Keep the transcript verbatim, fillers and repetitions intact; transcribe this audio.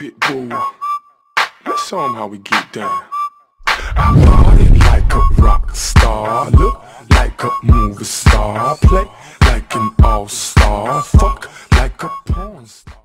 Pitbull. Let's show him how we get down. I party like a rock star, I look like a movie star, I play like an all-star, fuck like a porn star.